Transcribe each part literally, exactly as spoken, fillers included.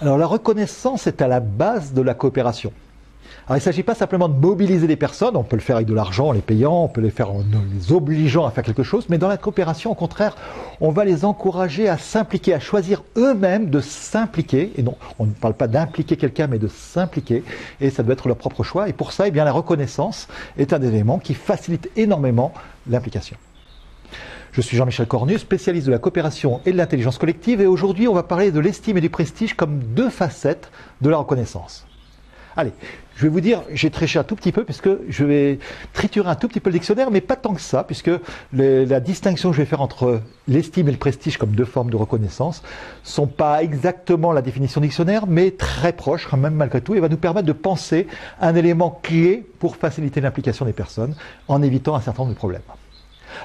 Alors la reconnaissance est à la base de la coopération. Alors, il ne s'agit pas simplement de mobiliser des personnes, on peut le faire avec de l'argent en les payant, on peut les faire en les obligeant à faire quelque chose, mais dans la coopération, au contraire, on va les encourager à s'impliquer, à choisir eux-mêmes de s'impliquer, et non, on ne parle pas d'impliquer quelqu'un, mais de s'impliquer, et ça doit être leur propre choix, et pour ça, eh bien, la reconnaissance est un élément qui facilite énormément l'implication. Je suis Jean-Michel Cornu, spécialiste de la coopération et de l'intelligence collective, et aujourd'hui, on va parler de l'estime et du prestige comme deux facettes de la reconnaissance. Allez, je vais vous dire, j'ai triché un tout petit peu puisque je vais triturer un tout petit peu le dictionnaire, mais pas tant que ça, puisque les, la distinction que je vais faire entre l'estime et le prestige comme deux formes de reconnaissance ne sont pas exactement la définition dictionnaire, mais très proches quand même malgré tout, et va nous permettre de penser un élément clé pour faciliter l'implication des personnes en évitant un certain nombre de problèmes.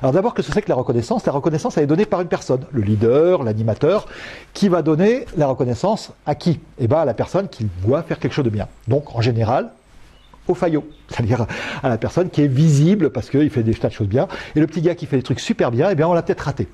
Alors d'abord, que ce que c'est que la reconnaissance? La reconnaissance, elle est donnée par une personne, le leader, l'animateur, qui va donner la reconnaissance à qui? Eh bien à la personne qui voit faire quelque chose de bien. Donc en général, au faillot, c'est-à-dire à la personne qui est visible parce qu'il fait des tas de choses bien, et le petit gars qui fait des trucs super bien, eh bien on l'a peut-être raté.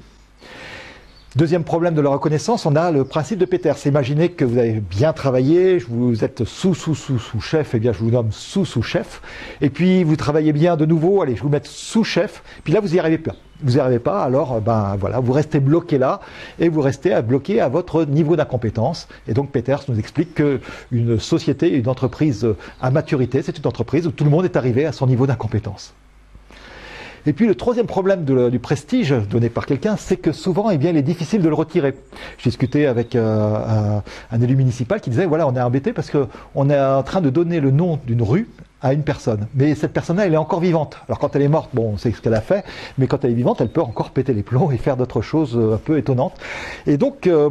Deuxième problème de la reconnaissance, on a le principe de Peters. Imaginez que vous avez bien travaillé, vous êtes sous-sous-sous-sous-chef, et bien je vous nomme sous-sous-chef, et puis vous travaillez bien de nouveau, allez, je vous mets sous-chef, puis là vous n'y arrivez pas. Vous n'y arrivez pas, alors ben voilà, vous restez bloqué là, et vous restez à bloqué à votre niveau d'incompétence. Et donc Peters nous explique qu'une société, une entreprise à maturité, c'est une entreprise où tout le monde est arrivé à son niveau d'incompétence. Et puis le troisième problème de, du prestige donné par quelqu'un, c'est que souvent, eh bien, il est difficile de le retirer. J'ai discuté avec euh, un élu municipal qui disait, voilà, on est embêté parce qu'on est en train de donner le nom d'une rue à une personne. Mais cette personne-là, elle est encore vivante. Alors quand elle est morte, bon, on sait ce qu'elle a fait, mais quand elle est vivante, elle peut encore péter les plombs et faire d'autres choses un peu étonnantes. Et donc, euh,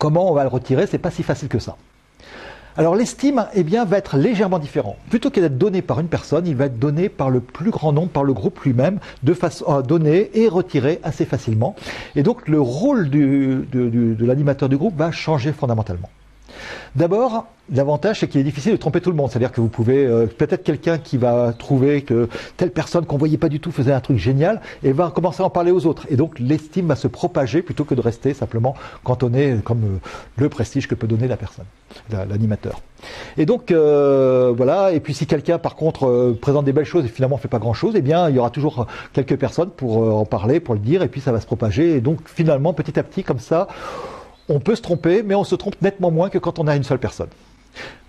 comment on va le retirer? C'est pas si facile que ça. Alors l'estime, eh bien, va être légèrement différent. Plutôt qu'elle d'être donnée par une personne, il va être donné par le plus grand nombre, par le groupe lui-même, de façon à donner et retirer assez facilement. Et donc le rôle du, du, du, de l'animateur du groupe va changer fondamentalement. D'abord, l'avantage, c'est qu'il est difficile de tromper tout le monde. C'est-à-dire que vous pouvez, euh, peut-être quelqu'un qui va trouver que telle personne qu'on ne voyait pas du tout faisait un truc génial et va commencer à en parler aux autres. Et donc, l'estime va se propager plutôt que de rester simplement cantonné comme euh, le prestige que peut donner la personne, l'animateur. Et donc, euh, voilà. Et puis, si quelqu'un, par contre, euh, présente des belles choses et finalement ne fait pas grand-chose, eh bien, il y aura toujours quelques personnes pour euh, en parler, pour le dire, et puis ça va se propager. Et donc, finalement, petit à petit, comme ça, on peut se tromper, mais on se trompe nettement moins que quand on a une seule personne.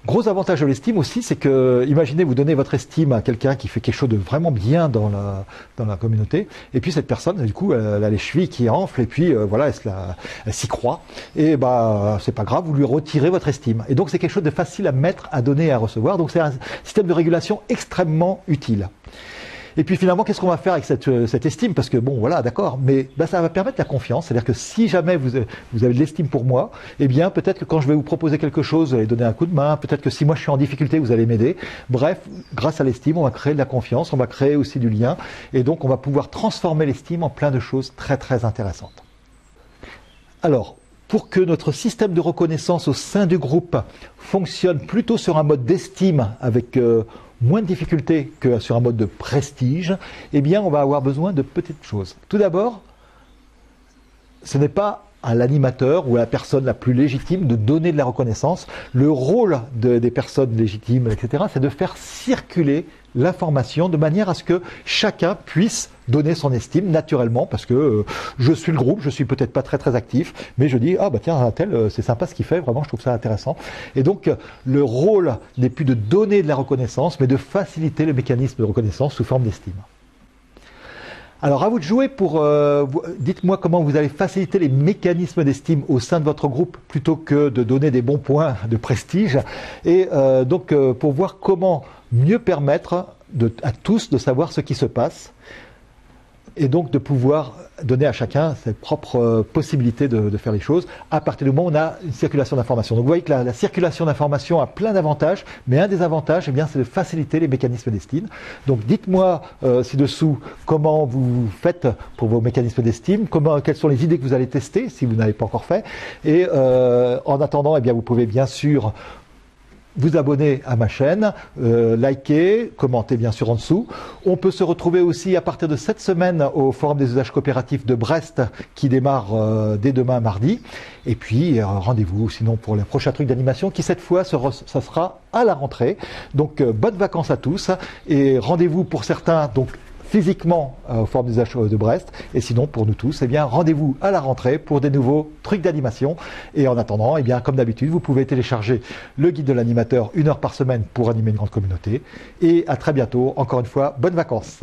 Gros avantage de l'estime aussi, c'est que, imaginez, vous donnez votre estime à quelqu'un qui fait quelque chose de vraiment bien dans la, dans la communauté, et puis cette personne, du coup, elle a les chevilles qui enflent, et puis euh, voilà, elle s'y croit, et bah, c'est pas grave, vous lui retirez votre estime. Et donc c'est quelque chose de facile à mettre, à donner et à recevoir, donc c'est un système de régulation extrêmement utile. Et puis finalement, qu'est-ce qu'on va faire avec cette, cette estime? Parce que bon, voilà, d'accord, mais ben, ça va permettre la confiance. C'est-à-dire que si jamais vous, vous avez de l'estime pour moi, eh bien peut-être que quand je vais vous proposer quelque chose, vous allez donner un coup de main. Peut-être que si moi je suis en difficulté, vous allez m'aider. Bref, grâce à l'estime, on va créer de la confiance, on va créer aussi du lien. Et donc, on va pouvoir transformer l'estime en plein de choses très très intéressantes. Alors, pour que notre système de reconnaissance au sein du groupe fonctionne plutôt sur un mode d'estime avec... Euh, moins de difficultés que sur un mode de prestige, eh bien on va avoir besoin de petites choses. Tout d'abord, ce n'est pas à l'animateur ou à la personne la plus légitime de donner de la reconnaissance. Le rôle de, des personnes légitimes, et cetera, c'est de faire circuler l'information de manière à ce que chacun puisse donner son estime naturellement, parce que euh, je suis le groupe, je suis peut-être pas très très actif, mais je dis ah bah tiens un tel, euh, c'est sympa ce qu'il fait, vraiment je trouve ça intéressant. Et donc euh, le rôle n'est plus de donner de la reconnaissance, mais de faciliter le mécanisme de reconnaissance sous forme d'estime. Alors à vous de jouer pour, euh, dites-moi comment vous allez faciliter les mécanismes d'estime au sein de votre groupe plutôt que de donner des bons points de prestige, et euh, donc euh, pour voir comment mieux permettre de, à tous de savoir ce qui se passe, et donc de pouvoir donner à chacun ses propres possibilités de, de faire les choses à partir du moment où on a une circulation d'informations. Donc vous voyez que la, la circulation d'informations a plein d'avantages, mais un des avantages, eh bien, c'est de faciliter les mécanismes d'estime. Donc dites-moi euh, ci-dessous comment vous faites pour vos mécanismes d'estime, comment, quelles sont les idées que vous allez tester si vous n'avez pas encore fait. Et euh, en attendant, eh bien, vous pouvez bien sûr vous abonner à ma chaîne, euh, liker, commenter bien sûr en dessous. On peut se retrouver aussi à partir de cette semaine au Forum des Usages Coopératifs de Brest qui démarre euh, dès demain mardi. Et puis euh, rendez-vous sinon pour les prochains trucs d'animation qui cette fois se ça sera à la rentrée. Donc euh, bonnes vacances à tous et rendez-vous pour certains donc physiquement euh, au Forum des Usages de Brest et sinon pour nous tous eh bien rendez-vous à la rentrée pour des nouveaux trucs d'animation. Et en attendant eh bien comme d'habitude vous pouvez télécharger le guide de l'animateur une heure par semaine pour animer une grande communauté et à très bientôt encore une fois bonnes vacances.